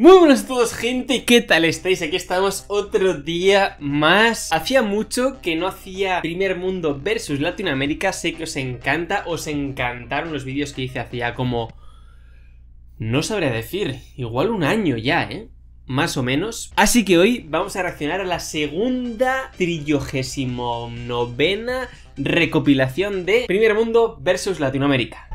Muy buenas a todos, gente, ¿qué tal estáis? Aquí estamos otro día más. Hacía mucho que no hacía Primer Mundo versus Latinoamérica. Sé que os encanta, os encantaron los vídeos que hice hacía como... no sabré decir, igual un año ya, ¿eh? Más o menos. Así que hoy vamos a reaccionar a la segunda 39ª recopilación de Primer Mundo versus Latinoamérica.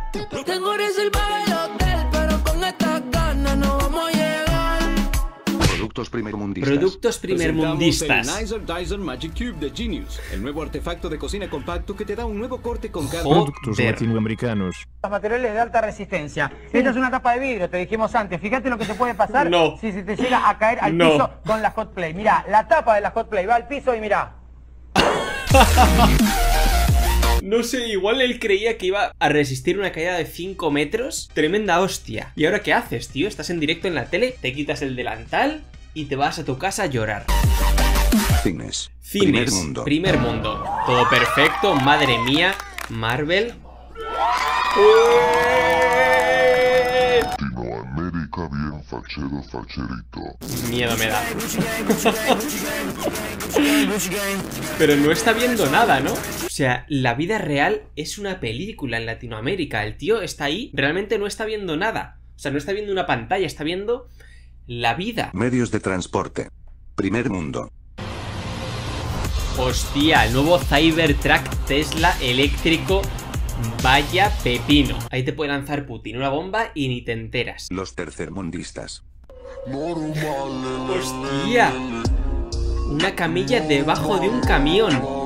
Productos primermundistas. El Dyson Magic Cube de Genius, el nuevo artefacto de cocina compacto que te da un nuevo corte con carne. Productos latinoamericanos. Los materiales de alta resistencia. Esta es una tapa de vidrio, te dijimos antes. Fíjate lo que te puede pasar si te llega a caer al piso con la hot play. Mira, la tapa de la hot play va al piso y mira. No sé, igual él creía que iba a resistir una caída de 5 metros. Tremenda hostia. ¿Y ahora qué haces, tío? Estás en directo en la tele, te quitas el delantal y te vas a tu casa a llorar. Cines. Primer mundo. Todo perfecto, madre mía. Marvel. Latinoamérica bien fachero, facherito. Miedo me da. Pero no está viendo nada, ¿no? O sea, la vida real es una película en Latinoamérica. El tío está ahí, realmente no está viendo nada. O sea, no está viendo una pantalla, está viendo... la vida. Medios de transporte. Primer mundo. Hostia, el nuevo Cybertruck Tesla eléctrico. Vaya pepino. Ahí te puede lanzar Putin una bomba y ni te enteras. Los tercermundistas. Hostia. Una camilla debajo de un camión.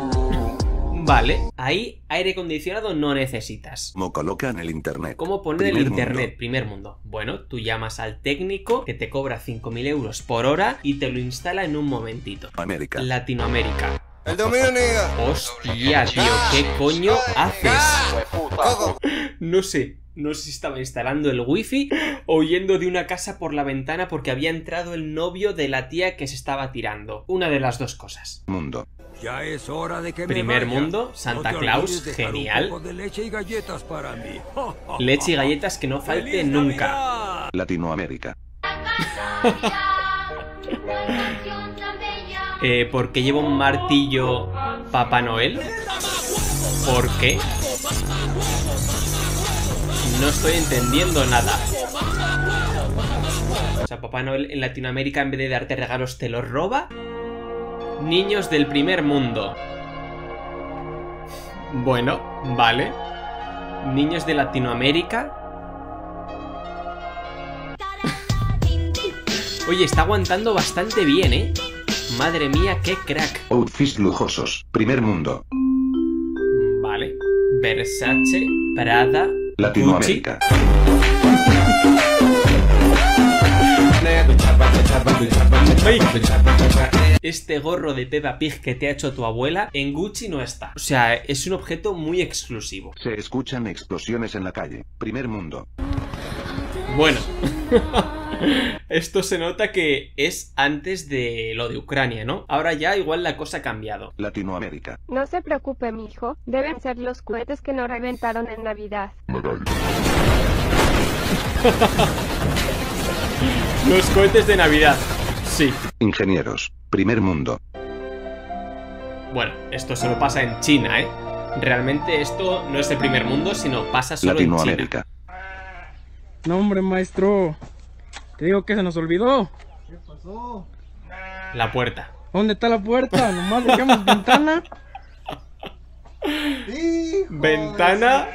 Vale. Ahí aire acondicionado no necesitas. ¿Cómo colocan el internet? ¿Cómo poner el internet? Primer mundo. Bueno, tú llamas al técnico que te cobra 5.000 euros por hora y te lo instala en un momentito. América. Latinoamérica. El dominio nega. Hostia, tío, ¿qué coño haces? No sé si estaba instalando el wifi o yendo de una casa por la ventana porque había entrado el novio de la tía que se estaba tirando. Una de las dos cosas. Mundo. Ya es hora de que Primer mundo, Santa Claus, genial. Leche y galletas para mí. Leche y galletas que no falte nunca. Latinoamérica. ¿Por qué lleva un martillo Papá Noel? ¿Por qué? No estoy entendiendo nada. O sea, Papá Noel en Latinoamérica, en vez de darte regalos, te los roba. Niños del primer mundo. Bueno, vale. Niños de Latinoamérica. Oye, está aguantando bastante bien, ¿eh? Madre mía, qué crack. Outfits lujosos, primer mundo. Vale. Versace, Prada, Latinoamérica. Este gorro de Peppa Pig que te ha hecho tu abuela en Gucci no está. O sea, es un objeto muy exclusivo. Se escuchan explosiones en la calle, primer mundo. Bueno. Esto se nota que es antes de lo de Ucrania, ¿no? Ahora ya igual la cosa ha cambiado. Latinoamérica. No se preocupe, mijo. Deben ser los cohetes que no reventaron en Navidad. Los cohetes de Navidad. Sí. Ingenieros. Primer mundo. Bueno, esto solo pasa en China, ¿eh? Realmente esto no es el primer mundo, sino pasa solo en China. Latinoamérica. No, hombre, maestro. Te digo que se nos olvidó. ¿Qué pasó? La puerta. ¿Dónde está la puerta? Nomás dejamos ventana. ¿Ventana?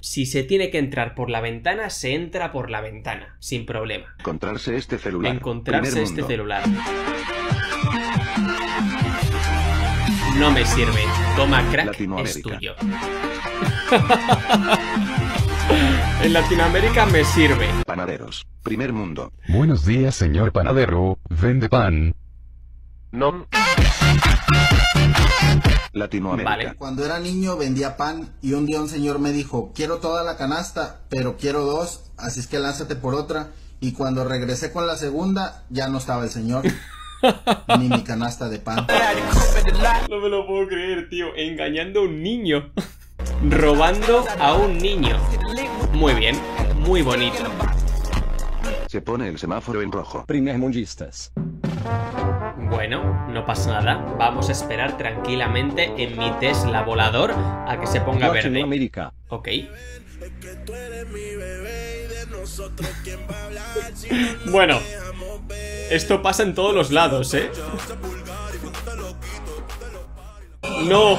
Si se tiene que entrar por la ventana, se entra por la ventana. Sin problema. Encontrarse este celular. No me sirve. Toma, crack, es tuyo. En Latinoamérica me sirve. Panaderos, primer mundo. Buenos días, señor panadero. ¿Vende pan? No. Latinoamérica. Vale. Cuando era niño vendía pan y un día un señor me dijo: quiero toda la canasta, pero quiero dos, así es que lánzate por otra. Y cuando regresé con la segunda, ya no estaba el señor. Ni mi canasta de pan. No me lo puedo creer, tío. Engañando a un niño. Robando a un niño. Muy bien, muy bonito. Se pone el semáforo en rojo. Primermundistas. Bueno, no pasa nada. Vamos a esperar tranquilamente en mi Tesla volador a que se ponga verde. América. Ok. Bueno, esto pasa en todos los lados, ¿eh? No.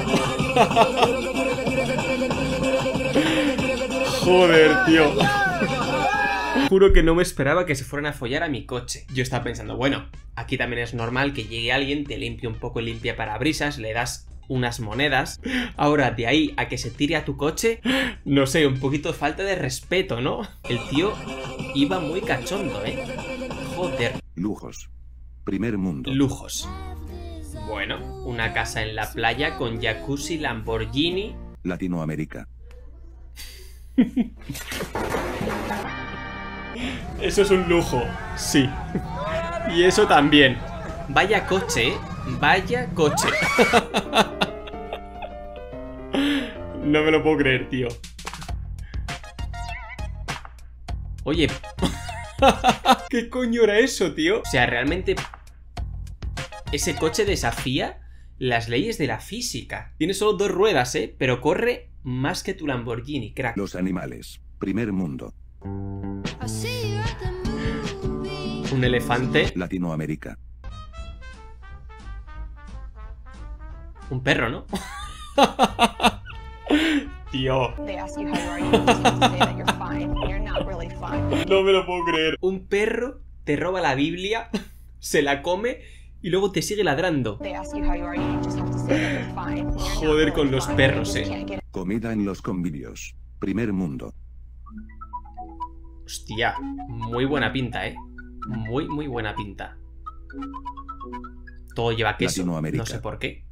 Joder, tío. Juro que no me esperaba que se fueran a follar a mi coche. Yo estaba pensando, bueno, aquí también es normal que llegue alguien, te limpie un poco el limpiaparabrisas, le das unas monedas. Ahora, de ahí a que se tire a tu coche, no sé, un poquito de falta de respeto, ¿no? El tío iba muy cachondo, ¿eh? Joder. Lujos. Primer mundo. Lujos. Bueno, una casa en la playa con jacuzzi, Lamborghini. Latinoamérica. Eso es un lujo, sí. Y eso también. Vaya coche, ¿eh? Vaya coche. No me lo puedo creer, tío. Oye. ¿Qué coño era eso, tío? O sea, realmente ese coche desafía las leyes de la física. Tiene solo 2 ruedas, ¿eh? Pero corre más que tu Lamborghini, crack. Los animales. Primer mundo. Un elefante. Latinoamérica. Un perro, ¿no? Tío. No me lo puedo creer. Un perro te roba la Biblia, se la come y luego te sigue ladrando. Joder con los perros, eh. Comida en los convivios. Primer mundo. Hostia, muy buena pinta, eh. Muy, muy buena pinta. Todo lleva queso, no sé por qué.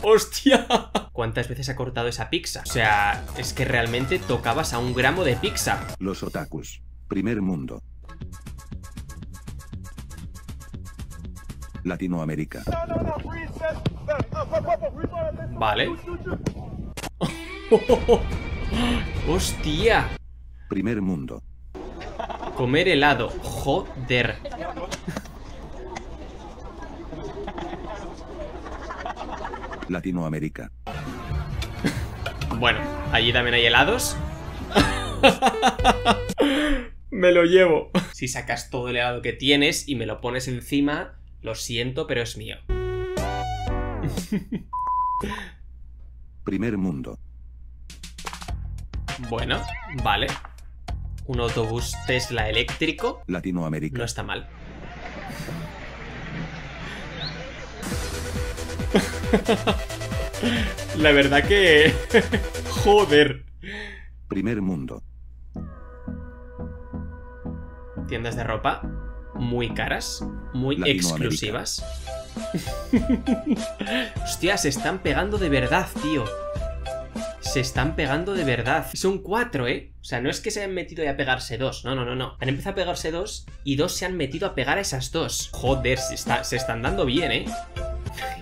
¡Hostia! ¿Cuántas veces ha cortado esa pizza? O sea, es que realmente tocabas a 1 gramo de pizza. Los otakus. Primer mundo. Latinoamérica. Vale. ¡Hostia! Primer mundo. Comer helado. Joder. Latinoamérica. Bueno, allí también hay helados. Me lo llevo. Si sacas todo el helado que tienes y me lo pones encima, lo siento, pero es mío. Primer mundo. Bueno, vale. Un autobús Tesla eléctrico. Latinoamérica. No está mal. La verdad que... Joder. Primer mundo. Tiendas de ropa muy caras, muy exclusivas. Hostia, se están pegando de verdad, tío. Se están pegando de verdad. Son 4, ¿eh? O sea, no es que se hayan metido a pegarse 2. No, no, no, no. Han empezado a pegarse 2 y 2 se han metido a pegar a esas 2. Joder, se están dando bien, ¿eh?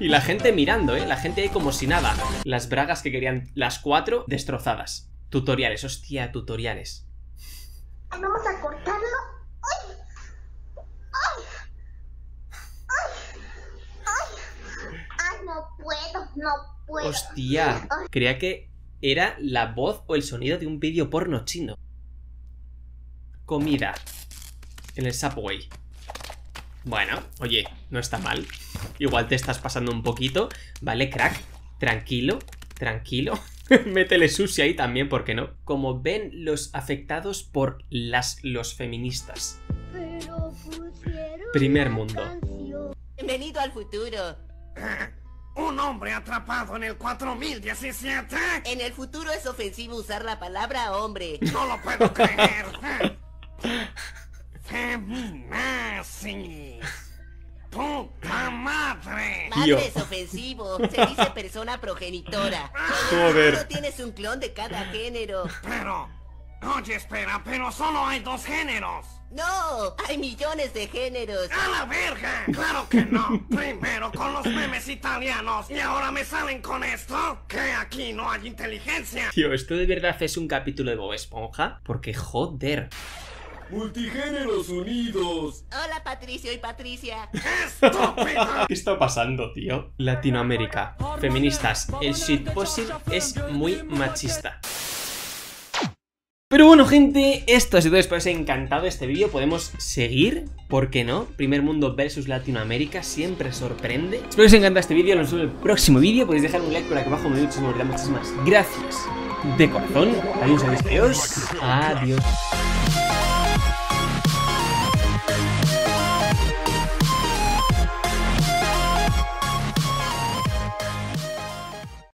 Y la gente mirando, ¿eh? La gente ahí como si nada. Las bragas que querían las 4 destrozadas. Tutoriales, hostia, tutoriales. Vamos a cortarlo. ¡Ay! ¡Ay! ¡Ay! ¡Ay! ¡Ay, no puedo! ¡No puedo! Hostia, creía que era la voz o el sonido de un vídeo porno chino. Comida en el Subway. Bueno, oye, no está mal. Igual te estás pasando un poquito. Vale, crack, tranquilo. Tranquilo, métele sushi ahí también, ¿por qué no? Como ven los afectados por los feministas. Primer mundo. Bienvenido al futuro. Un hombre atrapado en el 4017. En el futuro es ofensivo usar la palabra hombre. No lo puedo creer. Feminazis. ¡Puta madre! Madre es ofensivo. Se dice persona progenitora. Joder. Solo tienes un clon de cada género. Pero... Oye, espera, pero solo hay 2 géneros. ¡No! ¡Hay millones de géneros! ¡A la verga! ¡Claro que no! Primero con los memes italianos y ahora me salen con esto, que aquí no hay inteligencia. Tío, ¿esto de verdad es un capítulo de Bob Esponja? Porque joder. Multigéneros unidos. Hola Patricio y Patricia. ¿Qué está pasando, tío? Latinoamérica, feministas. El shitposting es muy machista. Pero bueno, gente, esto ha sido todo. Espero que os haya encantado este vídeo. Podemos seguir, ¿por qué no? Primer mundo versus Latinoamérica, siempre sorprende. Espero que os haya encantado este vídeo. Nos vemos en el próximo vídeo. Podéis dejar un like por aquí abajo. Me da muchísimas gracias de corazón. Adiós.